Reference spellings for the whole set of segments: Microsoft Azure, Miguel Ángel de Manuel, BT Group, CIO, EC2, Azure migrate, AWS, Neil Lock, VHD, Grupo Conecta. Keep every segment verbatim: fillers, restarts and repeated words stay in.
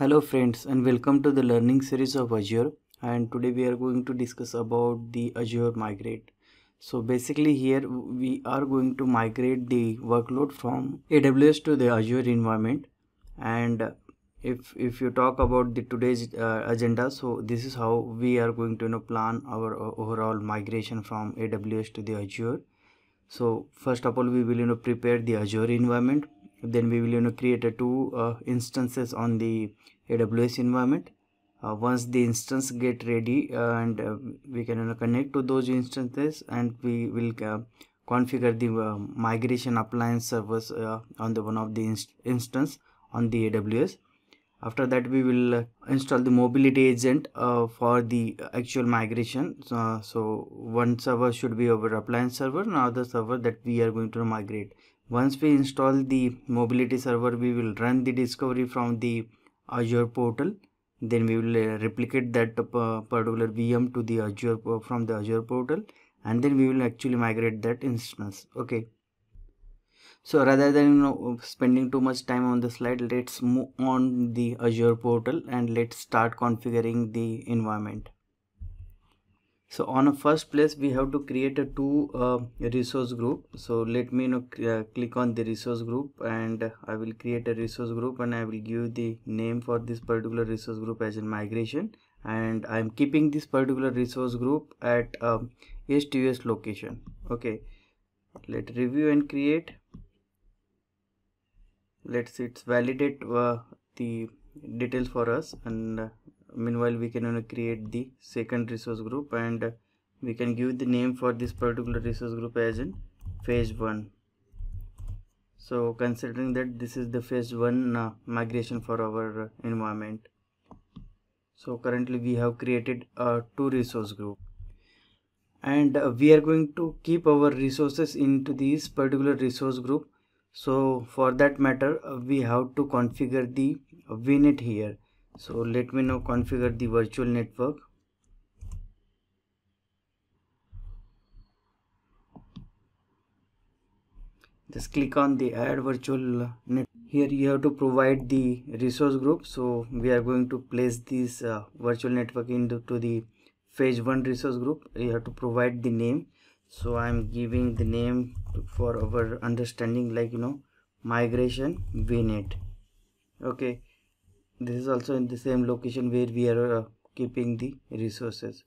Hello friends and welcome to the learning series of Azure, and today we are going to discuss about the Azure migrate. So basically here we are going to migrate the workload from A W S to the Azure environment. And if if you talk about the today's uh, agenda, so this is how we are going to you know, plan our uh, overall migration from A W S to the Azure. So first of all, we will you know prepare the Azure environment. Then we will you know create a two uh, instances on the A W S environment. Uh, once the instance get ready, uh, and uh, we can you know, connect to those instances, and we will uh, configure the uh, migration appliance servers uh, on the one of the inst instance on the A W S. After that, we will uh, install the mobility agent uh, for the actual migration. So, so one server should be our appliance server, another server that we are going to migrate. Once we install the mobility server, we will run the discovery from the Azure portal. Then we will uh, replicate that uh, particular V M to the Azure uh, from the Azure portal, and then we will actually migrate that instance. Okay. So rather than you know spending too much time on the slide, let's move on the Azure portal and let's start configuring the environment. So on a first place, we have to create a two uh, resource group. So let me you know, uh, click on the resource group, and I will create a resource group, and I will give the name for this particular resource group as in migration. And I am keeping this particular resource group at uh, A W S location. Okay, let review and create. Let's it's validate uh, the details for us, and uh, meanwhile we can you know, create the second resource group, and uh, we can give the name for this particular resource group as in phase one. So considering that this is the phase one uh, migration for our uh, environment, so currently we have created uh, two resource group, and uh, we are going to keep our resources into this particular resource group. So for that matter, uh, we have to configure the V net here. So let me now configure the virtual network. Just click on the add virtual network. Here you have to provide the resource group. So we are going to place this uh, virtual network into to the phase one resource group. You have to provide the name. So I am giving the name for our understanding, like you know migration V net. Okay, this is also in the same location where we are uh, keeping the resources.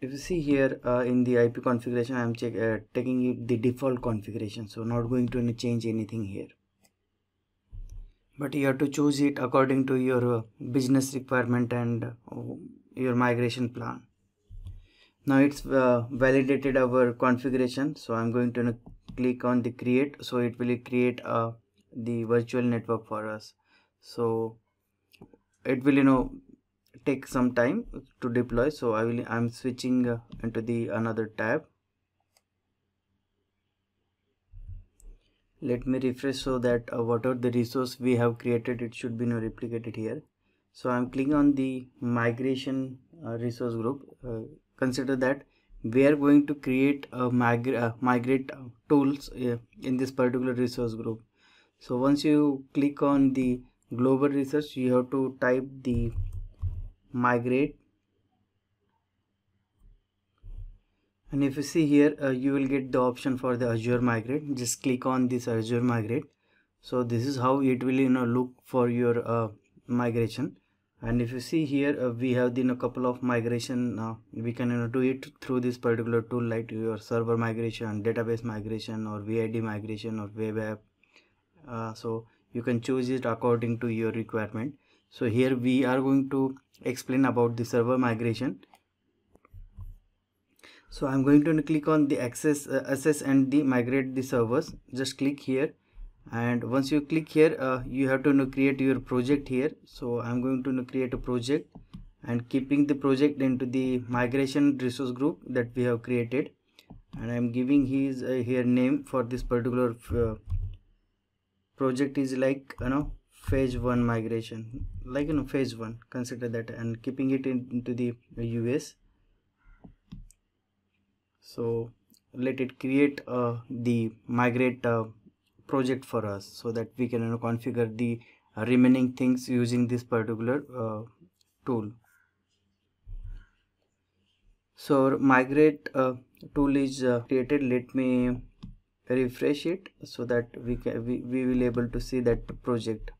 If you see here uh, in the I P configuration, I am check, uh, taking it the default configuration, so not going to change anything here, but you have to choose it according to your uh, business requirement and uh, your migration plan. Now it's uh, validated our configuration, so I'm going to click on the create. So it will create uh, the virtual network for us. So it will you know take some time to deploy, so I will I'm switching uh, into the another tab. Let me refresh so that uh, whatever the resource we have created, it should be you know, replicated here. So I'm clicking on the migration uh, resource group. Uh, consider that we are going to create a migra uh, migrate tools uh, in this particular resource group. So once you click on the global resource, you have to type the migrate, and if you see here uh, you will get the option for the Azure migrate. Just click on this Azure migrate. So this is how it will you know look for your uh, migration. And if you see here, uh, we have a couple of migration. Uh, we can you know, do it through this particular tool, like your server migration, database migration, or V I D migration, or web app. Uh, so you can choose it according to your requirement. So here we are going to explain about the server migration. So I'm going to click on the access, uh, access and the migrate the servers. Just click here. And once you click here, uh, you have to you know, create your project here. So I'm going to you know, create a project, and keeping the project into the migration resource group that we have created. And I'm giving his uh, here name for this particular uh, project is like you know phase one migration, like you know phase one. Consider that, and keeping it in, into the U S. So let it create uh, the migrate Uh, project for us, so that we can you know, configure the remaining things using this particular uh, tool. So our migrate uh, tool is uh, created. Let me refresh it so that we can we, we will able to see that project.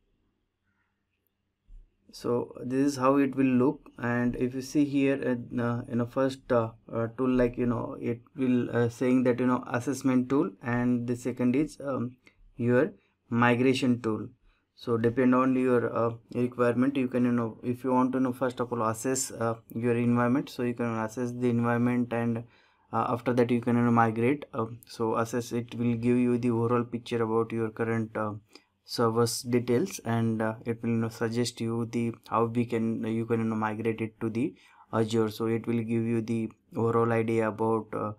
So this is how it will look, and if you see here in, uh, you know first uh, uh, tool, like you know it will uh, saying that you know assessment tool, and the second is um, your migration tool. So depend on your uh, requirement, you can you know if you want to know first of all assess uh, your environment, so you can assess the environment, and uh, after that you can you know, migrate. Uh, so assess it will give you the overall picture about your current uh, server's details, and uh, it will you know, suggest you the how we can you can you know, migrate it to the Azure. So it will give you the overall idea about uh,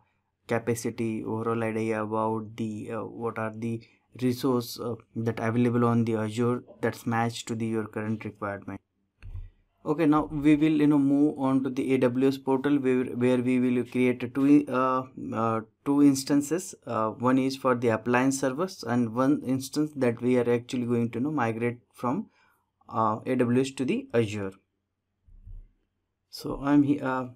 capacity, overall idea about the uh, what are the resource uh, that available on the Azure that's matched to the your current requirement. Okay, now we will you know move on to the A W S portal, where, where we will create two uh, uh, two instances. Uh, one is for the appliance servers, and one instance that we are actually going to you know migrate from uh, A W S to the Azure. So I'm here. Uh,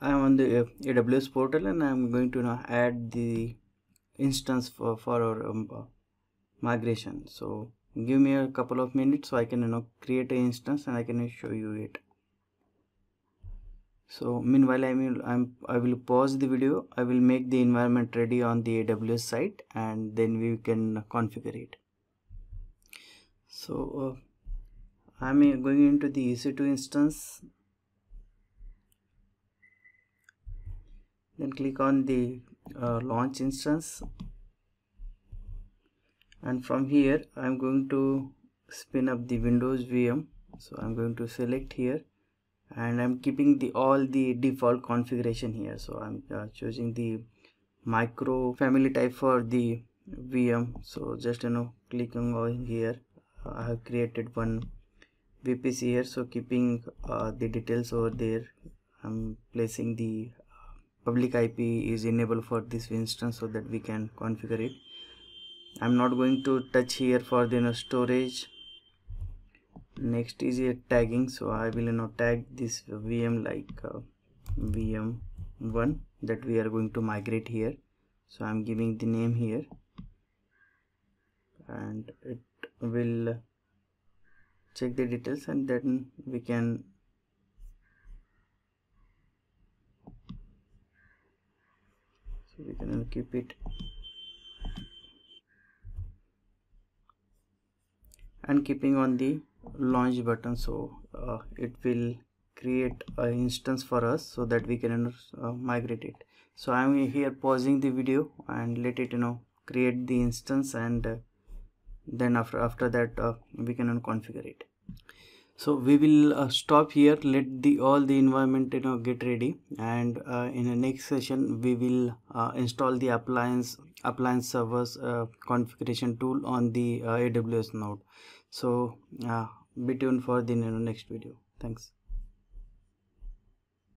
I'm on the uh, A W S portal, and I'm going to you know add the instance for for our um, uh, migration. So give me a couple of minutes so I can you know create an instance and I can show you it. So meanwhile I will I'm, I will pause the video. I will make the environment ready on the A W S site, and then we can configure it. So uh, I'm going into the E C two instance. Then click on the uh, launch instance. And from here I'm going to spin up the Windows V M. So I'm going to select here, and I'm keeping the all the default configuration here. So I'm uh, choosing the micro family type for the V M. So just you know clicking on here, I have created one V P C here. So keeping uh, the details over there, I'm placing the public I P is enabled for this instance so that we can configure it. I'm not going to touch here for the you know, storage. Next is a tagging, so I will you know tag this V M like uh, V M one that we are going to migrate here. So I'm giving the name here, and it will check the details, and then we can so we can keep it. And keeping on the launch button, so uh, it will create an instance for us so that we can uh, migrate it. So I'm here pausing the video and let it you know create the instance, and uh, then after after that uh, we can uh, configure it. So we will uh, stop here. Let the all the environment you know get ready, and uh, in the next session we will uh, install the appliance appliance servers uh, configuration tool on the uh, A W S node. So uh, be tuned for the next video. Thanks.